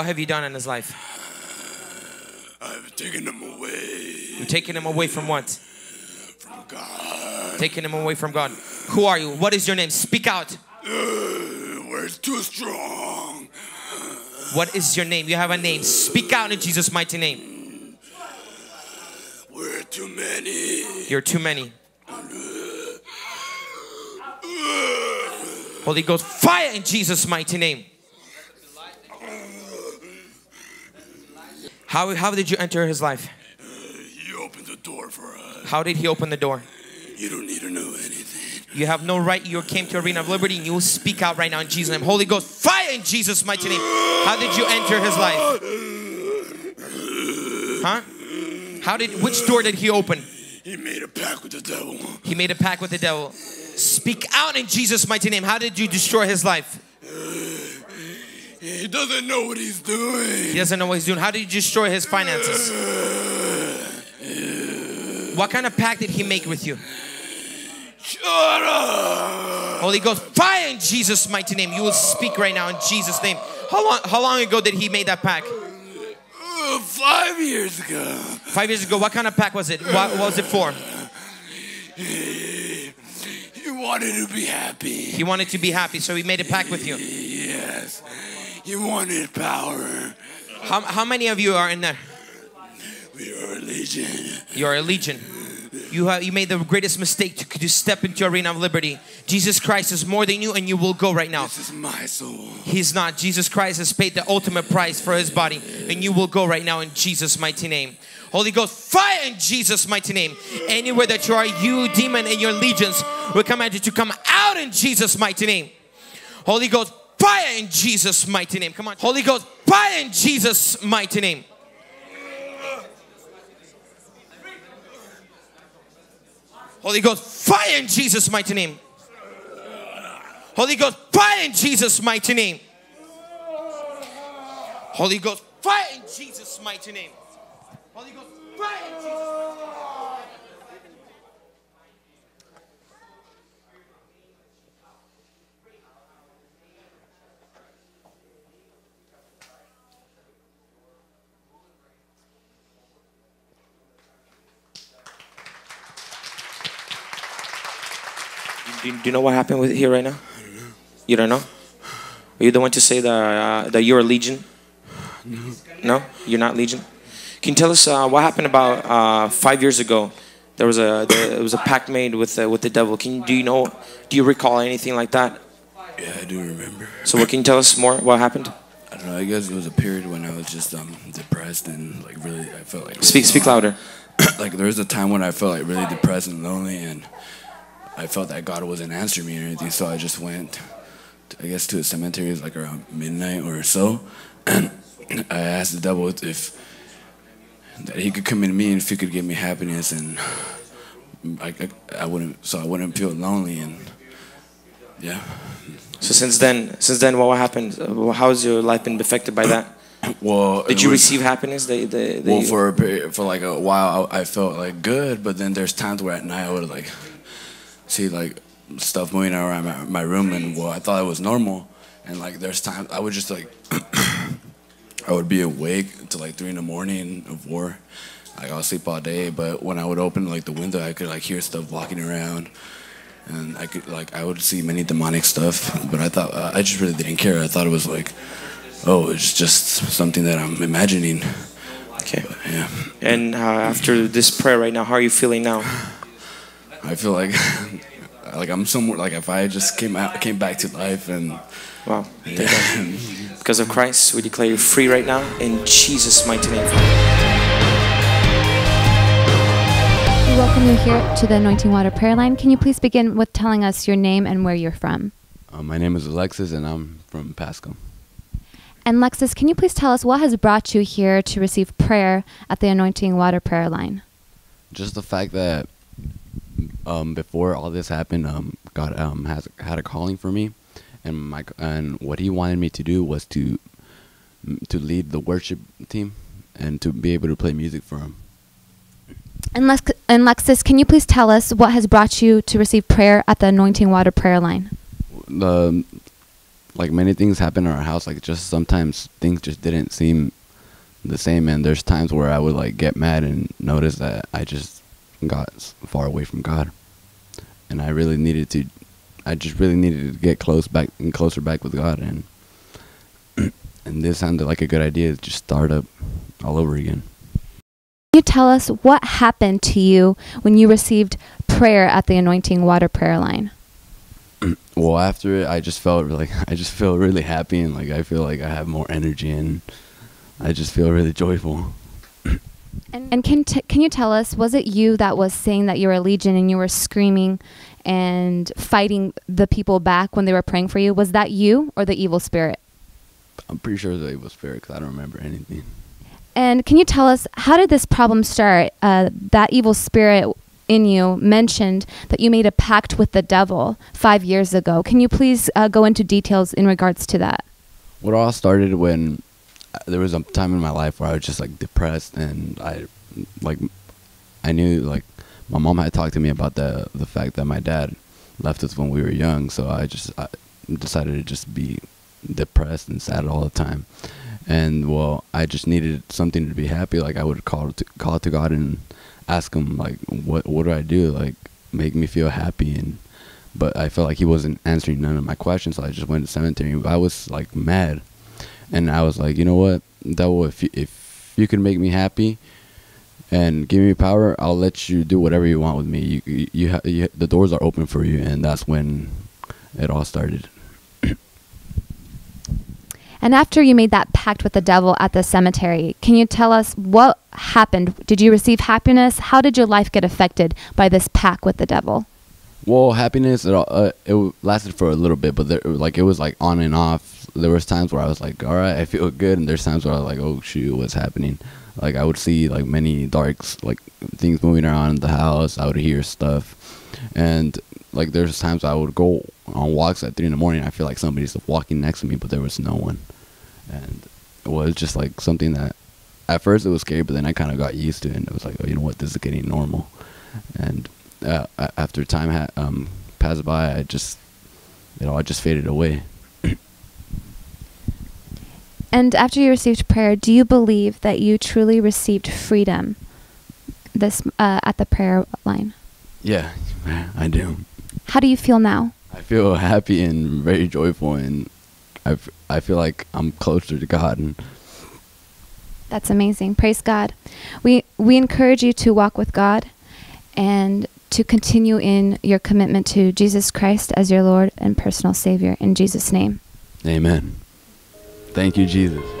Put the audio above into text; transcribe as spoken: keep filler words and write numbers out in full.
What have you done in his life? I've taken him away. You've taken him away from what? From God. Taken him away from God. Who are you? What is your name? Speak out. Uh, words too strong. What is your name? You have a name. Speak out in Jesus' mighty name. We're too many. You're too many. Holy Ghost, fire in Jesus' mighty name. How, how did you enter his life? Uh, he opened the door for us. How did he open the door? You don't need to know anything. You have no right. You came to Arena of Liberty and you will speak out right now in Jesus' name. Holy Ghost, fire in Jesus' mighty name. How did you enter his life? Huh? How did, which door did he open? He made a pact with the devil. He made a pact with the devil. Speak out in Jesus' mighty name. How did you destroy his life? He doesn't know what he's doing. He doesn't know what he's doing. How did you destroy his finances? What kind of pact did he make with you? Shut up. Holy Ghost, fire in Jesus' mighty name. You will speak right now in Jesus' name. How long, how long ago did he make that pact? Uh, five years ago. Five years ago. What kind of pact was it? What, what was it for? He wanted to be happy. He wanted to be happy, so he made a pact with you. Yes. You wanted power. How, how many of you are in there? We are a legion. You are a legion. You, have, you made the greatest mistake to, to step into Arena of Liberty. Jesus Christ is more than you and you will go right now. This is my soul. He's not. Jesus Christ has paid the ultimate price for his body and you will go right now in Jesus' mighty name. Holy Ghost, fire in Jesus' mighty name. Anywhere that you are, you, demon, and your legions, we command you to come out in Jesus' mighty name. Holy Ghost, fire in Jesus' mighty name. Come on. Holy Ghost, fire in Jesus' mighty name. Holy Ghost, fire in Jesus' mighty name. Holy Ghost, fire in Jesus' mighty name. Holy Ghost, fire in Jesus' mighty name. Holy Ghost, fire in Jesus' mighty name. Do you know what happened with here right now? I don't know. You don't know? Are you the one to say that, uh, that you're a legion? No. No? You're not legion? Can you tell us uh, what happened about uh, five years ago? There was a there, it was a pact made with uh, with the devil. Can you, do you know? Do you recall anything like that? Yeah, I do remember. So, what, can you tell us more? What happened? I don't know. I guess it was a period when I was just um depressed and like really I felt like really speak speak louder. Like there was a time when I felt like really depressed and lonely and. I felt that God wasn't answering me or anything, so I just went, I guess, to a cemetery like around midnight or so, and I asked the devil if that he could come into me and if he could give me happiness, and I, I, I wouldn't, so I wouldn't feel lonely, and yeah. So since then, since then, what happened? How has your life been affected by that? Well, did you was, receive happiness? They, they, they, well, for a period, for like a while, I, I felt like good, but then there's times where at night I would like. See like stuff moving around my, my room and well I thought it was normal and like there's times I would just like I would be awake until like three in the morning of war, like I'll sleep all day, but when I would open like the window I could like hear stuff walking around and I could like I would see many demonic stuff, but I thought uh, I just really didn't care. I thought it was like, oh, it's just something that I'm imagining. Okay, but, yeah. And uh, after this prayer right now, how are you feeling now? I feel like, like I'm somewhere. Like if I just came out, came back to life, and wow, yeah. Because of Christ, we declare you free right now in Jesus' mighty name. We welcome you here to the Anointing Water Prayer Line. Can you please begin with telling us your name and where you're from? Uh, my name is Alexis, and I'm from Pasco. And Alexis, can you please tell us what has brought you here to receive prayer at the Anointing Water Prayer Line? Just the fact that. Um, before all this happened, um, God um, has had a calling for me, and my and what He wanted me to do was to to lead the worship team and to be able to play music for Him. And, Lex and Lexis, can you please tell us what has brought you to receive prayer at the Anointing Water Prayer Line? The like many things happen in our house. Like just sometimes things just didn't seem the same, and there's times where I would like get mad and notice that I just got far away from God, and I really needed to. I just really needed to get close back and closer back with God, and and this sounded like a good idea to just start up all over again. Can you tell us what happened to you when you received prayer at the Anointing Water prayer line? Well, after it, I just felt like I just feel really happy, and like I feel like I have more energy, and I just feel really joyful. And, and can t can you tell us, was it you that was saying that you were a legion and you were screaming and fighting the people back when they were praying for you? Was that you or the evil spirit? I'm pretty sure it was the evil spirit because I don't remember anything. And can you tell us, how did this problem start? Uh, that evil spirit in you mentioned that you made a pact with the devil five years ago. Can you please uh, go into details in regards to that? What all started when there was a time in my life where I was just like depressed, and I like I knew like my mom had talked to me about the the fact that my dad left us when we were young, so I just I decided to just be depressed and sad all the time. And well, I just needed something to be happy. Like I would call to, call to God and ask him like, what what do I do? Like make me feel happy. And but I felt like he wasn't answering none of my questions, so I just went to cemetery. I was like mad. And I was like, you know what, devil, if you, if you can make me happy and give me power, I'll let you do whatever you want with me. You, you, you, ha you the doors are open for you, and that's when it all started. And after you made that pact with the devil at the cemetery, can you tell us what happened? Did you receive happiness? How did your life get affected by this pact with the devil? Well, happiness, it, uh, it lasted for a little bit, but there, like it was like on and off. There was times where I was like, all right, I feel good. And there's times where I was like, oh, shoot, what's happening? Like I would see like many darks, like things moving around in the house. I would hear stuff. And like there's times I would go on walks at three in the morning. I feel like somebody's walking next to me, but there was no one. And it was just like something that at first it was scary, but then I kind of got used to it. And it was like, oh, you know what? This is getting normal. And uh, after time had um, passed by, I just, you know, I just faded away. And after you received prayer, do you believe that you truly received freedom this uh, at the prayer line? Yeah, I do. How do you feel now? I feel happy and very joyful, and I, f I feel like I'm closer to God. And that's amazing. Praise God. We, we encourage you to walk with God and to continue in your commitment to Jesus Christ as your Lord and personal Savior. In Jesus' name. Amen. Thank you, Jesus.